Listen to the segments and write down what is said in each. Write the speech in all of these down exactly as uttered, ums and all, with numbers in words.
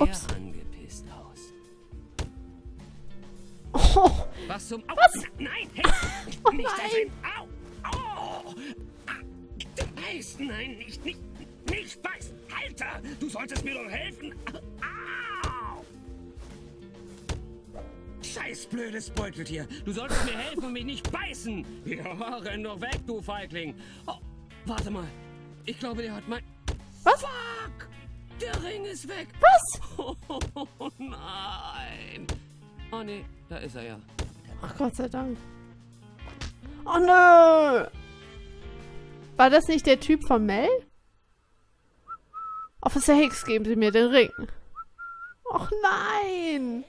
Ups. Oh. Was zum Au? Was? Nein, hey. Oh nein. Nicht Au. Oh. Beiß, nein, nicht, nicht, nicht beißen. Alter, du solltest mir doch helfen. Au. Scheiß blödes Beuteltier. Du solltest mir helfen und mich nicht beißen. Ja, renn doch weg, du Feigling. Oh, warte mal. Ich glaube, der hat mein... Was? Fuck! Der Ring ist weg. Was? Oh, oh, oh, oh nein. Oh ne, da ist er ja. Ach Gott sei Dank. Oh nö! War das nicht der Typ von Mel? Officer Hicks, geben Sie mir den Ring. Och nein!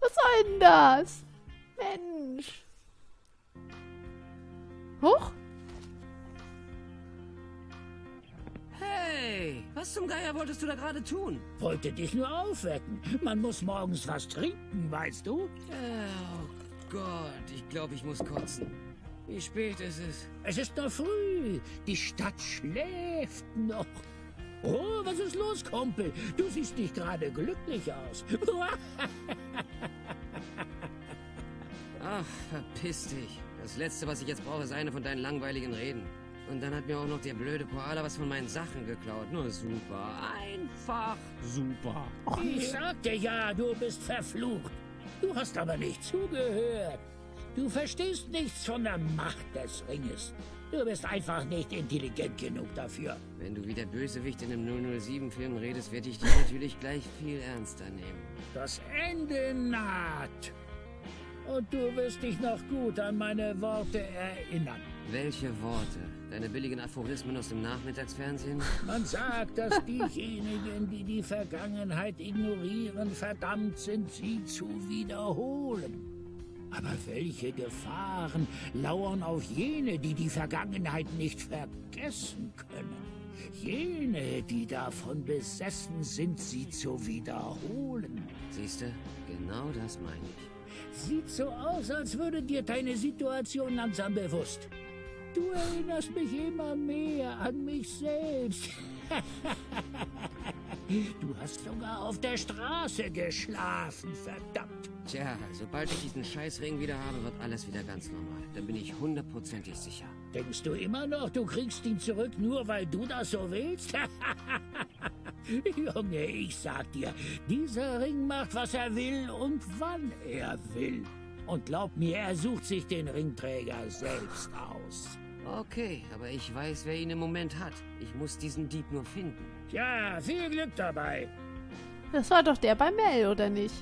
Was soll denn das? Mensch! Hoch? Hey, was zum Geier wolltest du da gerade tun? Wollte dich nur aufwecken. Man muss morgens was trinken, weißt du? Oh Gott, ich glaube, ich muss kotzen. Wie spät ist es? Es ist noch früh. Die Stadt schläft noch. Oh, was ist los, Kumpel? Du siehst nicht gerade glücklich aus. Ach, verpiss dich. Das Letzte, was ich jetzt brauche, ist eine von deinen langweiligen Reden. Und dann hat mir auch noch der blöde Koala was von meinen Sachen geklaut. Nur super. Einfach super. Ich sagte ja, du bist verflucht. Du hast aber nicht zugehört. Du verstehst nichts von der Macht des Ringes. Du bist einfach nicht intelligent genug dafür. Wenn du wie der Bösewicht in einem null null sieben-Film redest, werde ich dich natürlich gleich viel ernster nehmen. Das Ende naht. Und du wirst dich noch gut an meine Worte erinnern. Welche Worte? Deine billigen Aphorismen aus dem Nachmittagsfernsehen? Man sagt, dass diejenigen, die die Vergangenheit ignorieren, verdammt sind, sie zu wiederholen. Aber welche Gefahren lauern auf jene, die die Vergangenheit nicht vergessen können? Jene, die davon besessen sind, sie zu wiederholen. Siehst du, genau das meine ich. Sieht so aus, als würde dir deine Situation langsam bewusst. Du erinnerst mich immer mehr an mich selbst. Du hast sogar auf der Straße geschlafen, verdammt. Tja, sobald ich diesen Scheißring wieder habe, wird alles wieder ganz normal. Da bin ich hundertprozentig sicher. Denkst du immer noch, du kriegst ihn zurück, nur weil du das so willst? Junge, ich sag dir, dieser Ring macht, was er will und wann er will. Und glaub mir, er sucht sich den Ringträger selbst aus. Okay, aber ich weiß, wer ihn im Moment hat. Ich muss diesen Dieb nur finden. Ja, viel Glück dabei. Das war doch der bei Mel, oder nicht?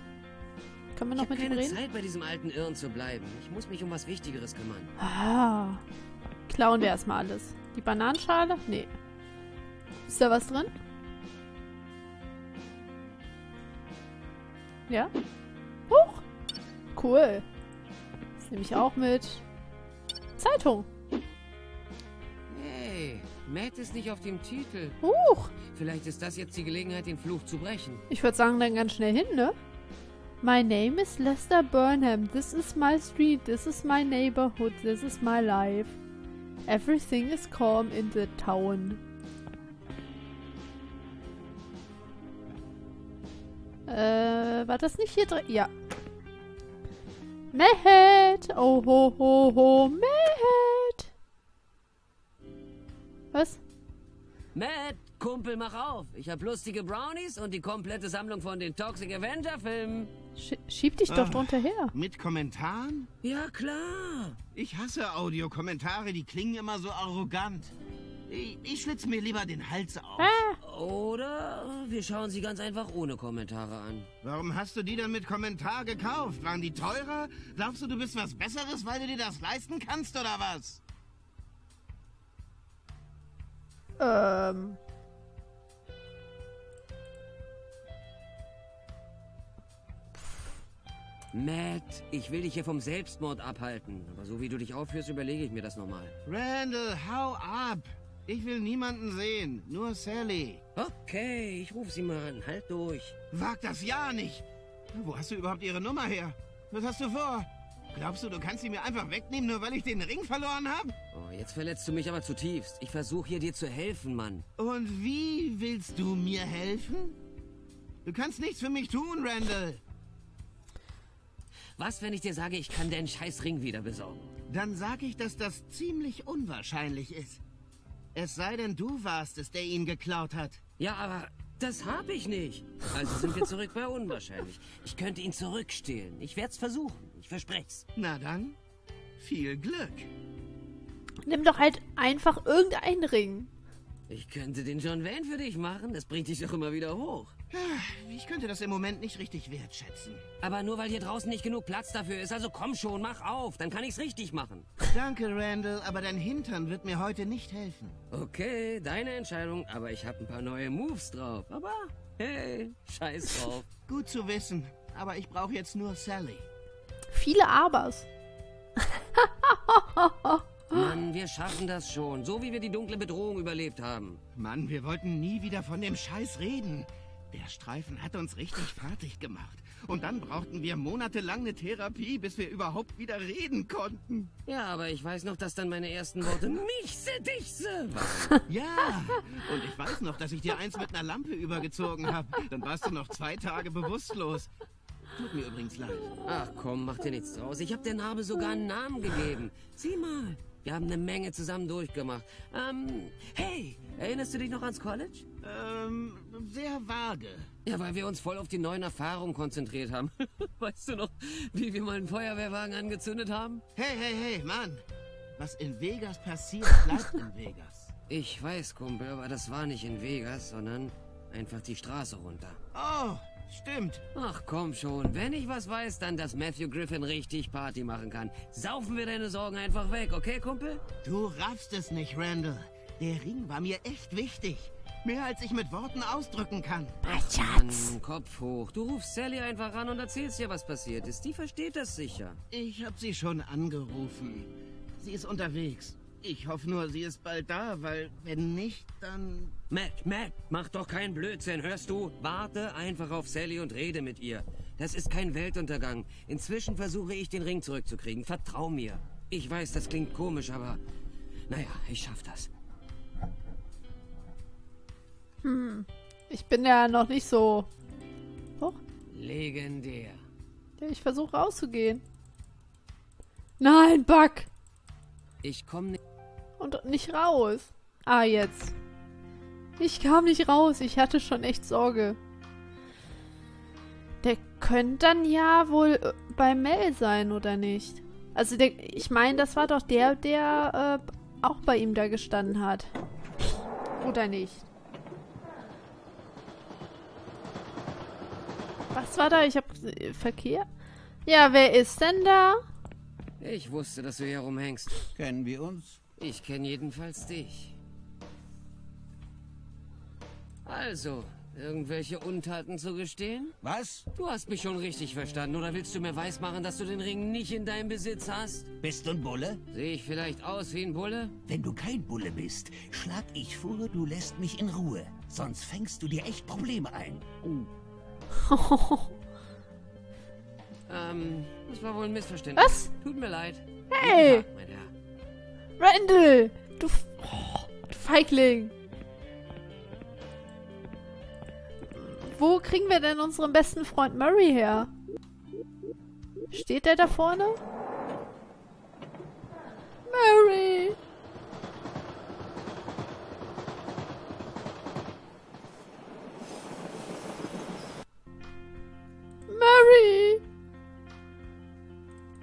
Können wir noch mit ihm reden? Ich habe keine Zeit, bei diesem alten Irren zu bleiben. Ich muss mich um was Wichtigeres kümmern. Ah, klauen wir erstmal alles. Die Bananenschale? Nee. Ist da was drin? Ja? Huch! Cool. Das nehme ich auch mit. Zeitung. Hey, Matt ist nicht auf dem Titel. Huch! Vielleicht ist das jetzt die Gelegenheit, den Fluch zu brechen. Ich würde sagen, dann ganz schnell hin, ne? My name is Lester Burnham. This is my street. This is my neighborhood. This is my life. Everything is calm in the town. Äh, war das nicht hier drin? Ja. Matt! Oh, ho, ho, ho, Matt! Was? Matt, Kumpel, mach auf! Ich hab lustige Brownies und die komplette Sammlung von den Toxic Avenger-Filmen. Sch schieb dich doch ah, drunter her. Mit Kommentaren? Ja, klar. Ich hasse Audiokommentare, die klingen immer so arrogant. Ich, ich schlitze mir lieber den Hals auf. Ah. Oder wir schauen sie ganz einfach ohne Kommentare an. Warum hast du die denn mit Kommentar gekauft? Waren die teurer? Glaubst du, du bist was Besseres, weil du dir das leisten kannst, oder was? Ähm. Matt, ich will dich hier vom Selbstmord abhalten. Aber so wie du dich aufführst, überlege ich mir das nochmal. Randall, hau ab! Ich will niemanden sehen, nur Sally. Okay, ich rufe sie mal an. Halt durch. Wag das ja nicht. Wo hast du überhaupt ihre Nummer her? Was hast du vor? Glaubst du, du kannst sie mir einfach wegnehmen, nur weil ich den Ring verloren habe? Oh, jetzt verletzt du mich aber zutiefst. Ich versuche hier dir zu helfen, Mann. Und wie willst du mir helfen? Du kannst nichts für mich tun, Randall. Was, wenn ich dir sage, ich kann den Scheißring wieder besorgen? Dann sage ich, dass das ziemlich unwahrscheinlich ist. Es sei denn, du warst es, der ihn geklaut hat. Ja, aber das habe ich nicht. Also sind wir zurück bei unwahrscheinlich. Ich könnte ihn zurückstehlen. Ich werde es versuchen. Ich verspreche es. Na dann, viel Glück. Nimm doch halt einfach irgendeinen Ring. Ich könnte den John Wayne für dich machen. Das bringt dich doch immer wieder hoch. Ich könnte das im Moment nicht richtig wertschätzen. Aber nur weil hier draußen nicht genug Platz dafür ist. Also komm schon, mach auf. Dann kann ich's richtig machen. Danke, Randall, aber dein Hintern wird mir heute nicht helfen. Okay, deine Entscheidung. Aber ich habe ein paar neue Moves drauf. Aber hey, scheiß drauf. Gut zu wissen. Aber ich brauche jetzt nur Sally. Viele Abers. Mann, wir schaffen das schon. So wie wir die dunkle Bedrohung überlebt haben. Mann, wir wollten nie wieder von dem Scheiß reden. Der Streifen hat uns richtig fertig gemacht. Und dann brauchten wir monatelang eine Therapie, bis wir überhaupt wieder reden konnten. Ja, aber ich weiß noch, dass dann meine ersten Worte Michse, Dichse waren. Ja, und ich weiß noch, dass ich dir eins mit einer Lampe übergezogen habe. Dann warst du noch zwei Tage bewusstlos. Tut mir übrigens leid. Ach komm, mach dir nichts draus. Ich habe der Narbe sogar einen Namen gegeben. Sieh mal, wir haben eine Menge zusammen durchgemacht. Ähm, hey, erinnerst du dich noch ans College? Ähm, sehr vage. Ja, weil wir uns voll auf die neuen Erfahrungen konzentriert haben. Weißt du noch, wie wir mal einen Feuerwehrwagen angezündet haben? Hey, hey, hey, Mann. Was in Vegas passiert, bleibt in Vegas. Ich weiß, Kumpel, aber das war nicht in Vegas, sondern einfach die Straße runter. Oh, stimmt. Ach, komm schon. Wenn ich was weiß, dann, dass Matthew Griffin richtig Party machen kann. Saufen wir deine Sorgen einfach weg, okay, Kumpel? Du raffst es nicht, Randall. Der Ring war mir echt wichtig. Mehr als ich mit Worten ausdrücken kann. Ach, Schatz. Mann, Kopf hoch. Du rufst Sally einfach ran und erzählst ihr, was passiert ist. Die versteht das sicher. Ich habe sie schon angerufen. Sie ist unterwegs. Ich hoffe nur, sie ist bald da, weil wenn nicht, dann... Matt, Matt, mach doch keinen Blödsinn, hörst du? Warte einfach auf Sally und rede mit ihr. Das ist kein Weltuntergang. Inzwischen versuche ich, den Ring zurückzukriegen. Vertrau mir. Ich weiß, das klingt komisch, aber... Naja, ich schaff das. Hm, ich bin ja noch nicht so hoch. Legendär. Ich versuche rauszugehen. Nein, Buck! Ich komme nicht... Und nicht raus. Ah, jetzt. Ich kam nicht raus. Ich hatte schon echt Sorge. Der könnte dann ja wohl bei Mel sein, oder nicht? Also, der, ich meine, das war doch der, der äh, auch bei ihm da gestanden hat. Oder nicht? Was war da? Ich hab... Äh, Verkehr? Ja, wer ist denn da? Ich wusste, dass du hier rumhängst. Kennen wir uns? Ich kenne jedenfalls dich. Also, irgendwelche Untaten zu gestehen? Was? Du hast mich schon richtig verstanden, oder willst du mir weismachen, dass du den Ring nicht in deinem Besitz hast? Bist du ein Bulle? Sehe ich vielleicht aus wie ein Bulle? Wenn du kein Bulle bist, schlag ich vor, du lässt mich in Ruhe. Sonst fängst du dir echt Probleme ein. Oh. ähm, das war wohl ein Missverständnis. Was? Tut mir leid. Hey! Tag, mein Herr. Randall! Du, F oh, du Feigling! Wo kriegen wir denn unseren besten Freund Murray her? Steht der da vorne? Murray! Murray!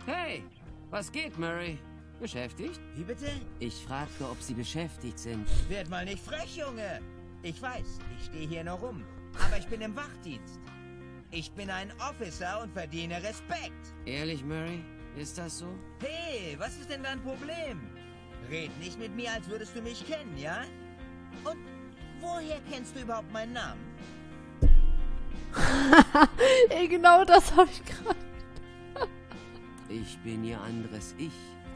Hey, was geht, Murray? Beschäftigt? Wie bitte? Ich fragte, ob Sie beschäftigt sind. Werd mal nicht frech, Junge! Ich weiß, ich stehe hier noch rum, aber ich bin im Wachdienst. Ich bin ein Officer und verdiene Respekt. Ehrlich, Murray? Ist das so? Hey, was ist denn dein Problem? Red nicht mit mir, als würdest du mich kennen, ja? Und woher kennst du überhaupt meinen Namen? Ey, genau das habe ich gerade. Ich bin ihr anderes Ich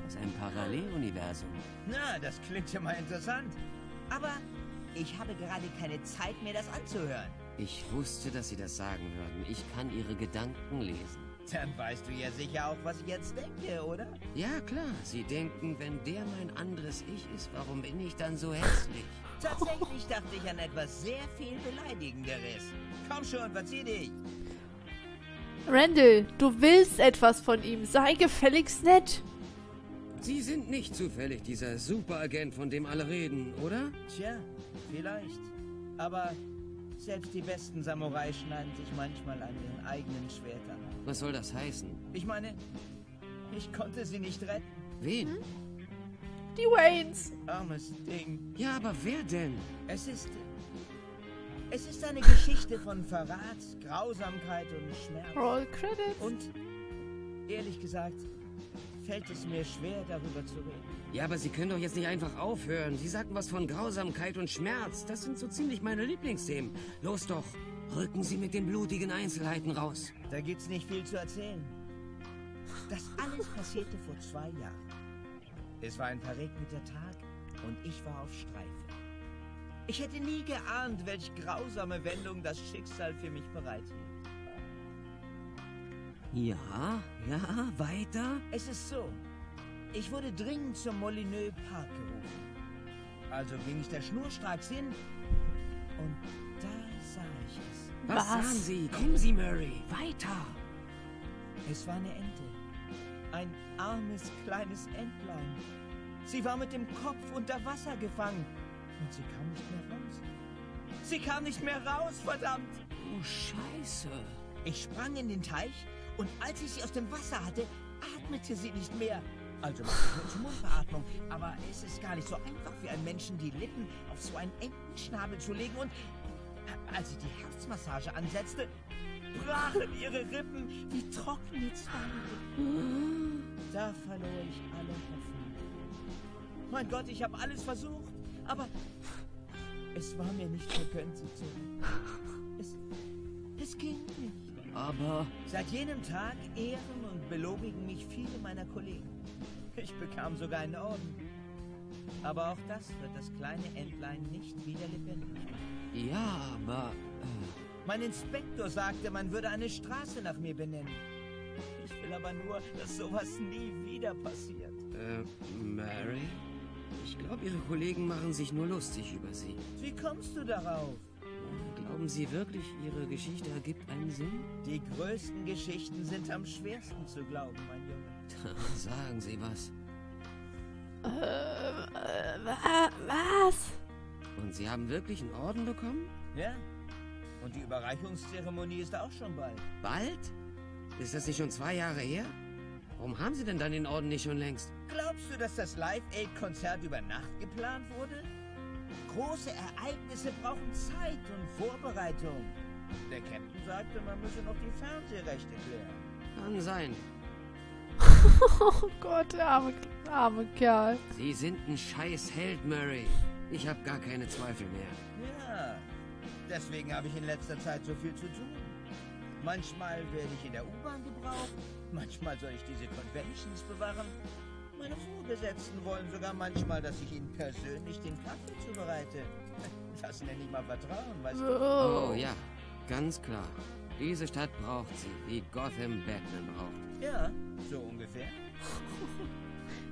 aus einem Paralleluniversum. Na, das klingt ja mal interessant. Aber ich habe gerade keine Zeit, mir das anzuhören. Ich wusste, dass Sie das sagen würden. Ich kann Ihre Gedanken lesen. Dann weißt du ja sicher auch, was ich jetzt denke, oder? Ja, klar. Sie denken, wenn der mein anderes Ich ist, warum bin ich dann so hässlich? Tatsächlich dachte ich an etwas sehr viel Beleidigenderes. Komm schon, verzieh dich. Randall, du willst etwas von ihm. Sei gefälligst nett. Sie sind nicht zufällig dieser Superagent, von dem alle reden, oder? Tja, vielleicht. Aber... selbst die besten Samurai schneiden sich manchmal an ihren eigenen Schwertern. Was soll das heißen? Ich meine, ich konnte sie nicht retten. Wen? Hm? Die Waynes. Armes Ding. Ja, aber wer denn? Es ist... es ist eine Geschichte von Verrat, Grausamkeit und Schmerz. Roll Credits. Und, ehrlich gesagt, fällt es mir schwer, darüber zu reden. Ja, aber Sie können doch jetzt nicht einfach aufhören. Sie sagten was von Grausamkeit und Schmerz. Das sind so ziemlich meine Lieblingsthemen. Los doch, rücken Sie mit den blutigen Einzelheiten raus. Da gibt's nicht viel zu erzählen. Das alles passierte vor zwei Jahren. Es war ein verregneter Tag und ich war auf Streife. Ich hätte nie geahnt, welch grausame Wendung das Schicksal für mich bereithielt. Ja, ja, weiter? Es ist so. Ich wurde dringend zum Molyneux Park gerufen. Also ging ich da schnurstracks hin und da sah ich es. Was sahen Sie? Kommen Sie, Murray, weiter! Es war eine Ente. Ein armes, kleines Entlein. Sie war mit dem Kopf unter Wasser gefangen und sie kam nicht mehr raus. Sie kam nicht mehr raus, verdammt! Oh, Scheiße! Ich sprang in den Teich und als ich sie aus dem Wasser hatte, atmete sie nicht mehr. Also Mundbeatmung, aber es ist gar nicht so einfach für einen Menschen, die Lippen auf so einen Entenschnabel zu legen und, als ich die Herzmassage ansetzte, brachen ihre Rippen wie trockene Zweige. Da verlor ich alle Hoffnung. Mein Gott, ich habe alles versucht, aber es war mir nicht vergönnt, sie zu retten. Es, es ging nicht. Aber... seit jenem Tag ehren und belobigen mich viele meiner Kollegen. Ich bekam sogar einen Orden. Aber auch das wird das kleine Entlein nicht wieder lebendig machen. Ja, aber... Äh... Mein Inspektor sagte, man würde eine Straße nach mir benennen. Ich will aber nur, dass sowas nie wieder passiert. Äh, Mary? Ich glaube, Ihre Kollegen machen sich nur lustig über Sie. Wie kommst du darauf? Glauben Sie wirklich, Ihre Geschichte ergibt einen Sinn? Die größten Geschichten sind am schwersten zu glauben, mein Junge. Sagen Sie was. Äh, äh, was? Und Sie haben wirklich einen Orden bekommen? Ja. Und die Überreichungszeremonie ist auch schon bald. Bald? Ist das nicht schon zwei Jahre her? Warum haben Sie denn dann den Orden nicht schon längst? Glaubst du, dass das Live-Aid-Konzert über Nacht geplant wurde? Große Ereignisse brauchen Zeit und Vorbereitung. Der Captain sagte, man müsse noch die Fernsehrechte klären. Kann sein. Oh Gott, der arme, arme Kerl. Sie sind ein Scheißheld, Murray. Ich habe gar keine Zweifel mehr. Ja, deswegen habe ich in letzter Zeit so viel zu tun. Manchmal werde ich in der U-Bahn gebraucht, manchmal soll ich diese Conventions bewahren. Meine Vorgesetzten wollen sogar manchmal, dass ich ihnen persönlich den Kaffee zubereite. Das nenne ich mal Vertrauen, weißt du? Oh ja, ganz klar. Diese Stadt braucht sie, wie Gotham Batman braucht. Ja, so ungefähr.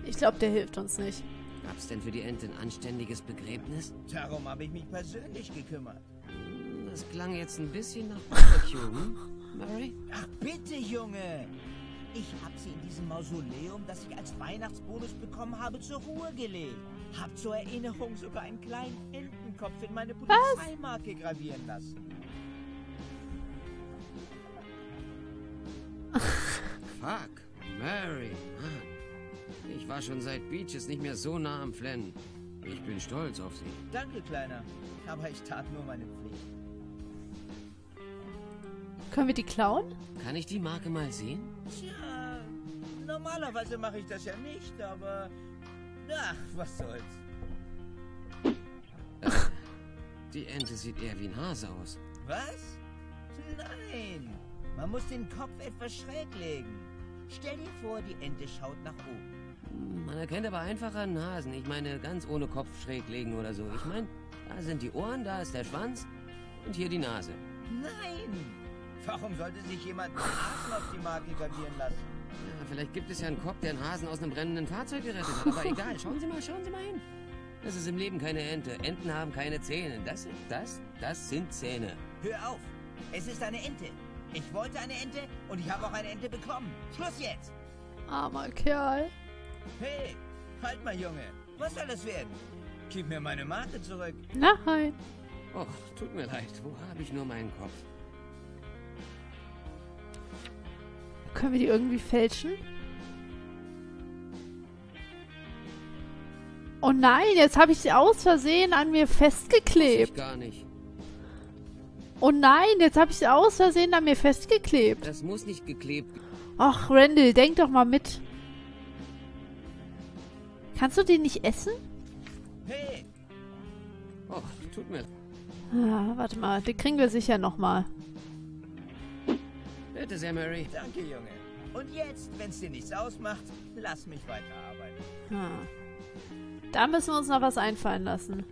Ich glaube, der hilft uns nicht. Gab's denn für die Ente ein anständiges Begräbnis? Darum habe ich mich persönlich gekümmert. Das klang jetzt ein bisschen nach Barbecue, Mary? Ach bitte, Junge! Ich habe sie in diesem Mausoleum, das ich als Weihnachtsbonus bekommen habe, zur Ruhe gelegt. Hab zur Erinnerung sogar einen kleinen Entenkopf in meine Polizeimarke gravieren lassen. Fuck, Mary, Mann. Ich war schon seit Beaches nicht mehr so nah am Flennen. Ich bin stolz auf Sie. Danke, Kleiner. Aber ich tat nur meine Pflicht. Können wir die klauen? Kann ich die Marke mal sehen? Tja, normalerweise mache ich das ja nicht, aber... ach, was soll's. Äh, die Ente sieht eher wie ein Hase aus. Was? Nein! Man muss den Kopf etwas schräg legen. Stell dir vor, die Ente schaut nach oben. Man erkennt aber einfach einen Hasen. Ich meine, ganz ohne Kopf schräg legen oder so. Ich meine, da sind die Ohren, da ist der Schwanz und hier die Nase. Nein! Warum sollte sich jemand einen Hasen auf die Marke gravieren lassen? Ja, vielleicht gibt es ja einen Kopf, der einen Hasen aus einem brennenden Fahrzeug gerettet hat. Aber egal, schauen Sie mal, schauen Sie mal hin. Das ist im Leben keine Ente. Enten haben keine Zähne. Das sind, das, das sind Zähne. Hör auf, es ist eine Ente. Ich wollte eine Ente und ich habe auch eine Ente bekommen. Schluss jetzt. Armer Kerl. Hey, halt mal, Junge. Was soll das werden? Gib mir meine Marke zurück. Nein. Oh, tut mir leid. Wo habe ich nur meinen Kopf? Können wir die irgendwie fälschen? Oh nein, jetzt habe ich sie aus Versehen an mir festgeklebt. Das weiß ich gar nicht. Oh nein, jetzt habe ich sie aus Versehen an mir festgeklebt. Das muss nicht geklebt. Ach, Randall, denk doch mal mit. Kannst du den nicht essen? Hey. Oh, tut mir. Ah, warte mal, den kriegen wir sicher nochmal. Bitte sehr, Mary. Danke, Junge. Und jetzt, wenn es dir nichts ausmacht, lass mich weiterarbeiten. Hm. Da müssen wir uns noch was einfallen lassen.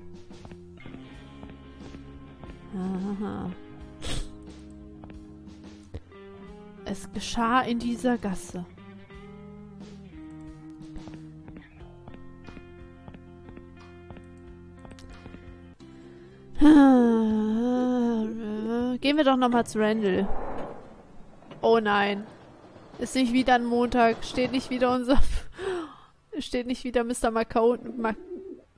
Aha. Es geschah in dieser Gasse. Gehen wir doch nochmal zu Randall. Oh nein. Ist nicht wieder ein Montag. Steht nicht wieder unser... Steht nicht wieder Mister Marconi... Mac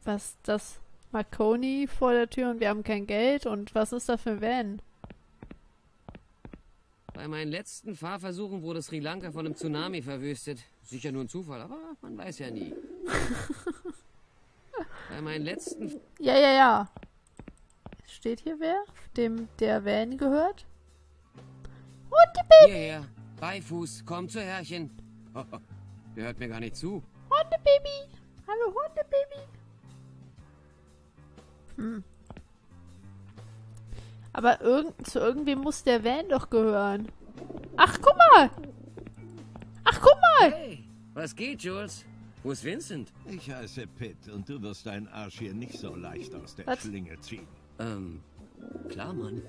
was das? Marconi vor der Tür und wir haben kein Geld. Und was ist da für ein Van? Bei meinen letzten Fahrversuchen wurde Sri Lanka von einem Tsunami verwüstet. Sicher nur ein Zufall, aber man weiß ja nie. Bei meinen letzten... Ja, ja, ja. Steht hier wer? Dem der Van gehört? Und die Baby! Hierher, Beifuß, komm zu Herrchen. Oh, der hört mir gar nicht zu. Hundebaby! Hallo Hundebaby! Hm. Aber irgend, zu irgendwem muss der Van doch gehören. Ach, guck mal! Ach, guck mal! Hey, was geht, Jules? Wo ist Vincent? Ich heiße Pitt und du wirst deinen Arsch hier nicht so leicht aus der was? Schlinge ziehen. Ähm, klar, Mann.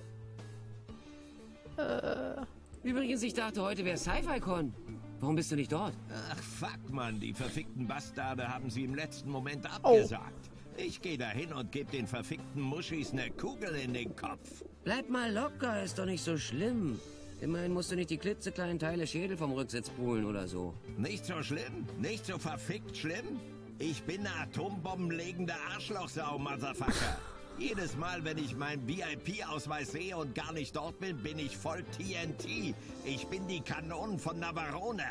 Äh. Übrigens, ich dachte, heute wäre Sci-Fi-Con. Warum bist du nicht dort? Ach, fuck, Mann. Die verfickten Bastarde haben sie im letzten Moment abgesagt. Oh. Ich gehe dahin und gebe den verfickten Muschis eine Kugel in den Kopf. Bleib mal locker, ist doch nicht so schlimm. Immerhin musst du nicht die klitzekleinen Teile Schädel vom Rücksitz holen oder so. Nicht so schlimm? Nicht so verfickt schlimm? Ich bin eine atombombenlegende Arschlochsau, Motherfucker. Jedes Mal, wenn ich meinen V I P-Ausweis sehe und gar nicht dort bin, bin ich voll T N T. Ich bin die Kanonen von Navarone.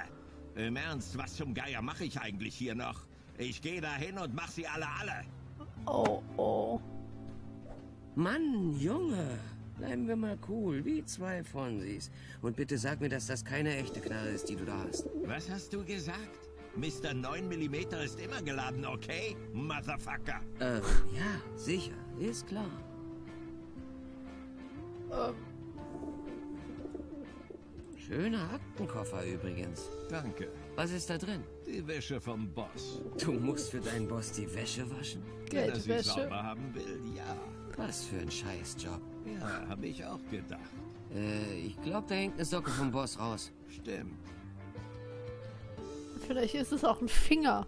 Im Ernst, was zum Geier mache ich eigentlich hier noch? Ich gehe dahin und mach sie alle alle. Oh, oh. Mann, Junge, bleiben wir mal cool, wie zwei Fonsis. Und bitte sag mir, dass das keine echte Knarre ist, die du da hast. Was hast du gesagt? Mister neun Millimeter ist immer geladen, okay? Motherfucker. Ähm, ja, sicher. Ist klar. Ähm. Schöner Aktenkoffer übrigens. Danke. Was ist da drin? Die Wäsche vom Boss. Du musst für deinen Boss die Wäsche waschen? Geldwäsche. Wenn er sie sauber haben will, ja. Was für ein Scheißjob. Ja, habe ich auch gedacht. Äh, ich glaube, da hängt eine Socke vom Boss raus. Stimmt. Vielleicht ist es auch ein Finger.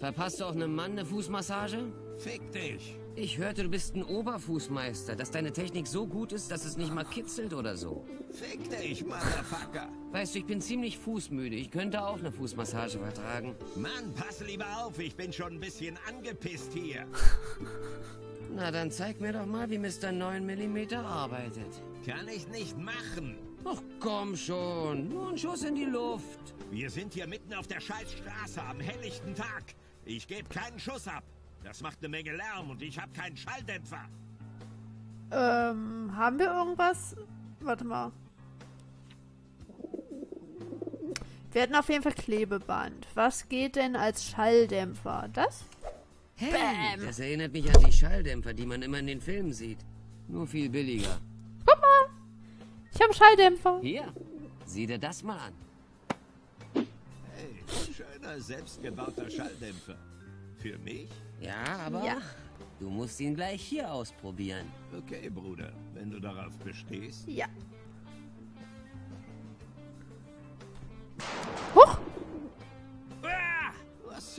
Verpasst du auch einem Mann eine Fußmassage? Fick dich. Ich hörte, du bist ein Oberfußmeister, dass deine Technik so gut ist, dass es nicht mal kitzelt oder so. Fick dich, Motherfucker! Weißt du, ich bin ziemlich fußmüde. Ich könnte auch eine Fußmassage vertragen. Mann, pass lieber auf. Ich bin schon ein bisschen angepisst hier. Na, dann zeig mir doch mal, wie Mister neun Millimeter arbeitet. Kann ich nicht machen. Ach, komm schon. Nur ein Schuss in die Luft. Wir sind hier mitten auf der Scheißstraße am helllichten Tag. Ich gebe keinen Schuss ab. Das macht eine Menge Lärm und ich habe keinen Schalldämpfer. Ähm, haben wir irgendwas? Warte mal. Wir hatten auf jeden Fall Klebeband. Was geht denn als Schalldämpfer? Das? Hey, Bam. Das erinnert mich an die Schalldämpfer, die man immer in den Filmen sieht. Nur viel billiger. Guck mal. Ich habe Schalldämpfer. Hier, sieh dir das mal an. Hey, schöner selbstgebauter Schalldämpfer. Für mich? Ja, aber ja. Du musst ihn gleich hier ausprobieren. Okay, Bruder, wenn du darauf bestehst. Ja.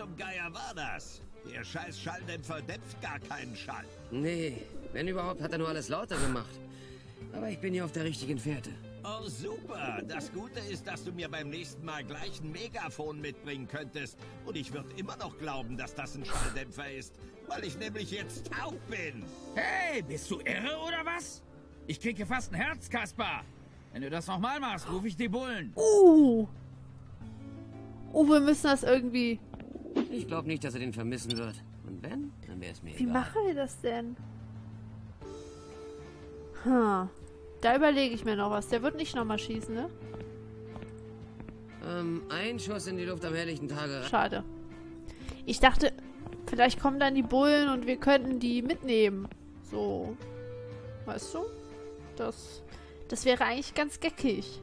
zum Geier war das? Der scheiß Schalldämpfer dämpft gar keinen Schall. Nee, wenn überhaupt, hat er nur alles lauter gemacht. Aber ich bin hier auf der richtigen Fährte. Oh, super. Das Gute ist, dass du mir beim nächsten Mal gleich ein Megafon mitbringen könntest. Und ich würde immer noch glauben, dass das ein Schalldämpfer ist, weil ich nämlich jetzt taub bin. Hey, bist du irre oder was? Ich kriege fast ein Herz, Kaspar. Wenn du das nochmal machst, rufe ich die Bullen. Uh. Oh, wir müssen das irgendwie... Ich glaube nicht, dass er den vermissen wird. Und wenn, dann wäre es mir egal. Wie machen wir das denn? Hm. Da überlege ich mir noch was. Der wird nicht nochmal schießen, ne? Ähm, ein Schuss in die Luft am helllichten Tage. Schade. Ich dachte, vielleicht kommen dann die Bullen und wir könnten die mitnehmen. So. Weißt du? Das, das wäre eigentlich ganz geckig.